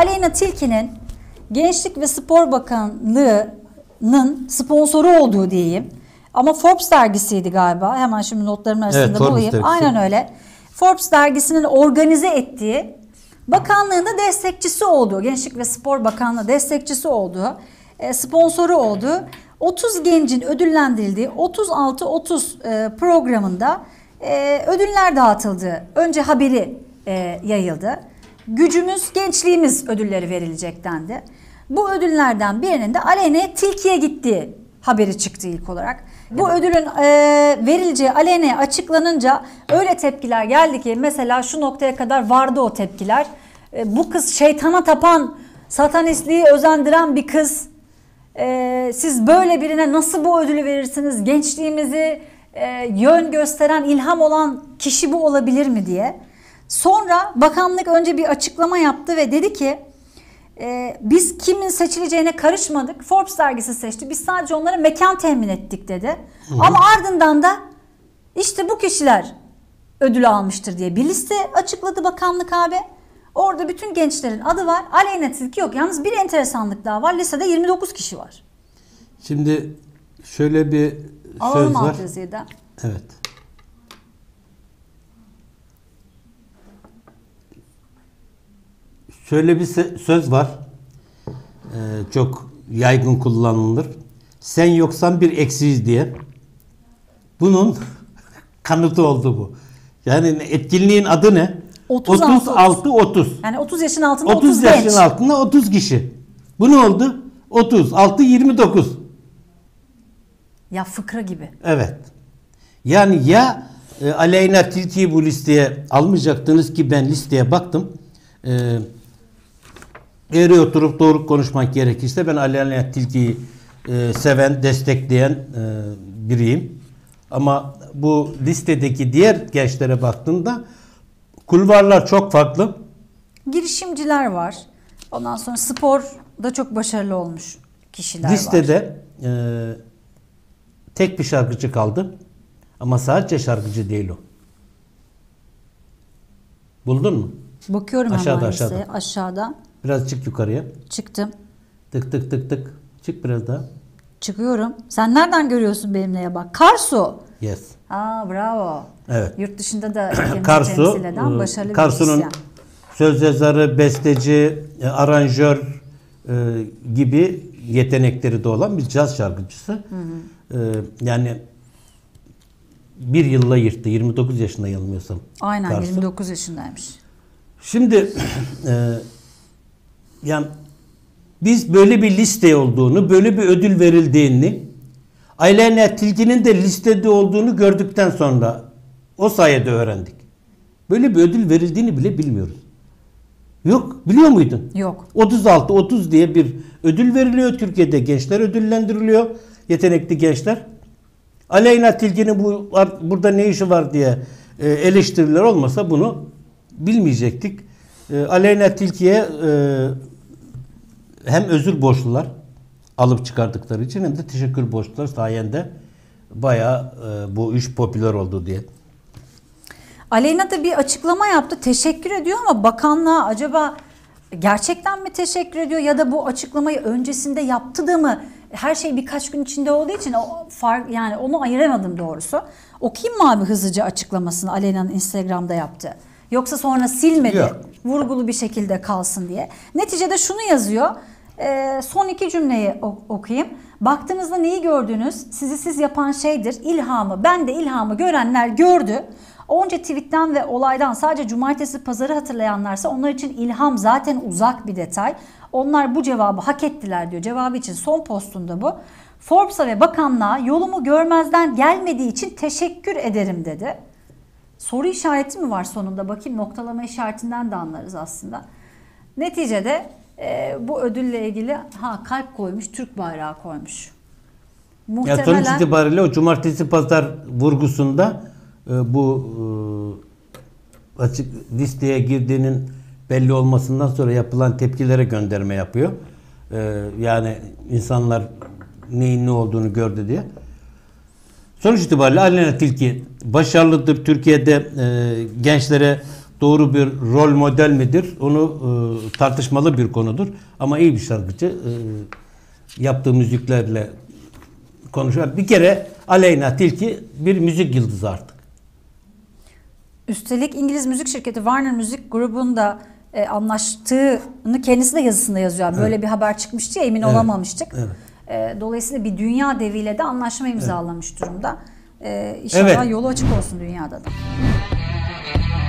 Aleyna Tilki'nin Gençlik ve Spor Bakanlığı'nın sponsoru olduğu diyeyim. Ama Forbes dergisiydi galiba. Hemen şimdi notlarımın arasında bulayım. Dergisi. Aynen öyle. Forbes dergisinin organize ettiği, bakanlığın da destekçisi olduğu, Gençlik ve Spor Bakanlığı destekçisi olduğu, sponsoru olduğu 30 gencin ödüllendirildiği 36-30 programında ödüller dağıtıldı. Önce haberi yayıldı. Gücümüz, gençliğimiz ödülleri verilecek dendi. Bu ödüllerden birinin de Aleyna Tilki'ye gittiği haberi çıktı ilk olarak. Bu ödülün verileceği Aleyna'ya açıklanınca öyle tepkiler geldi ki, mesela şu noktaya kadar vardı o tepkiler. Bu kız şeytana tapan, satanistliği özendiren bir kız. Siz böyle birine nasıl bu ödülü verirsiniz? Gençliğimizi yön gösteren, ilham olan kişi bu olabilir mi diye. Sonra bakanlık önce bir açıklama yaptı ve dedi ki biz kimin seçileceğine karışmadık. Forbes dergisi seçti. Biz sadece onlara mekan temin ettik dedi. Hı. Ama ardından da işte bu kişiler ödülü almıştır diye bir liste açıkladı bakanlık abi. Orada bütün gençlerin adı var. Aleyna Tilki yok. Yalnız bir enteresanlık daha var. Lisede 29 kişi var. Şimdi şöyle bir söz var. Evet. Şöyle bir söz var. Çok yaygın kullanılır. Sen yoksan bir eksiyiz diye. Bunun kanıtı oldu bu. Yani etkinliğin adı ne? 36-30. Yani 30 yaşın altında 30 genç. 30 yaşın altında 30 kişi. Bu ne oldu? 36-29. Ya fıkra gibi. Evet. Yani ya Aleyna Tilki'yi bu listeye almayacaktınız ki ben listeye baktım. Eğri oturup doğru konuşmak gerekirse ben Aleyna Tilki'yi seven, destekleyen biriyim. Ama bu listedeki diğer gençlere baktığımda kulvarlar çok farklı. Girişimciler var. Ondan sonra sporda çok başarılı olmuş kişiler listede var. Tek bir şarkıcı kaldı. Ama sadece şarkıcı değil o. Buldun mu? Bakıyorum aşağıda, aşağıda. Biraz çık yukarıya. Çıktım. Tık tık tık tık. Çık biraz daha. Çıkıyorum. Sen nereden görüyorsun benimle bak? Karsu. Yes. Aa bravo. Evet. Yurt dışında da Karsu, Karsu'nun söz yazarı, besteci, aranjör gibi yetenekleri de olan bir caz şarkıcısı. Hı hı. Yani bir yılla yırttı. 29 yaşında yanılmıyorsam. Aynen Karsu. 29 yaşındaymış. Şimdi yani biz böyle bir liste olduğunu, böyle bir ödül verildiğini, Aleyna Tilki'nin de listede olduğunu gördükten sonra o sayede öğrendik. Böyle bir ödül verildiğini bile bilmiyoruz. Yok, biliyor muydun? Yok. 36-30 diye bir ödül veriliyor. Türkiye'de gençler ödüllendiriliyor. Yetenekli gençler. Aleyna Tilki'nin burada ne işi var diye eleştiriler olmasa bunu bilmeyecektik. Aleyna Tilki'ye hem özür borçlular alıp çıkardıkları için hem de teşekkür borçlular, sayende bayağı bu iş popüler oldu diye. Aleyna da bir açıklama yaptı. Teşekkür ediyor ama bakanlığa acaba gerçekten mi teşekkür ediyor ya da bu açıklamayı öncesinde yaptı da mı? Her şey birkaç gün içinde olduğu için yani onu ayıramadım doğrusu. Okuyayım mı abi hızlıca açıklamasını Aleyna'nın Instagram'da yaptığı? Yoksa sonra silmedi, yok, vurgulu bir şekilde kalsın diye. Neticede şunu yazıyor, son iki cümleyi okuyayım. Baktığınızda neyi gördünüz? Sizi siz yapan şeydir, ilhamı. Ben de ilhamı görenler gördü. Onca tweetten ve olaydan sadece cumartesi pazarı hatırlayanlarsa onlar için ilham zaten uzak bir detay. Onlar bu cevabı hak ettiler diyor. Cevabı için son postunda bu. Forbes'a ve bakanlığa yolumu görmezden gelmediği için teşekkür ederim dedi. Soru işareti mi var sonunda? Bakayım, noktalama işaretinden de anlarız aslında. Neticede bu ödülle ilgili kalp koymuş, Türk bayrağı koymuş. Muhtemelen... Ya sonuç itibariyle o cumartesi pazar vurgusunda bu açık listeye girdiğinin belli olmasından sonra yapılan tepkilere gönderme yapıyor. Yani insanlar neyin ne olduğunu gördü diye. Sonuç itibariyle Aleyna Tilki başarılıdır. Türkiye'de gençlere doğru bir rol model midir? Onu tartışmalı bir konudur. Ama iyi bir şarkıcı. Yaptığı müziklerle konuşuyor. Bir kere Aleyna Tilki bir müzik yıldızı artık. Üstelik İngiliz müzik şirketi Warner Music Grubu'nda anlaştığını kendisi de yazısında yazıyor. Yani böyle bir haber çıkmıştı ya, emin olamamıştık. Evet. Dolayısıyla bir dünya deviyle de anlaşma imzalamış durumda. İnşallah yolu açık olsun dünyada da.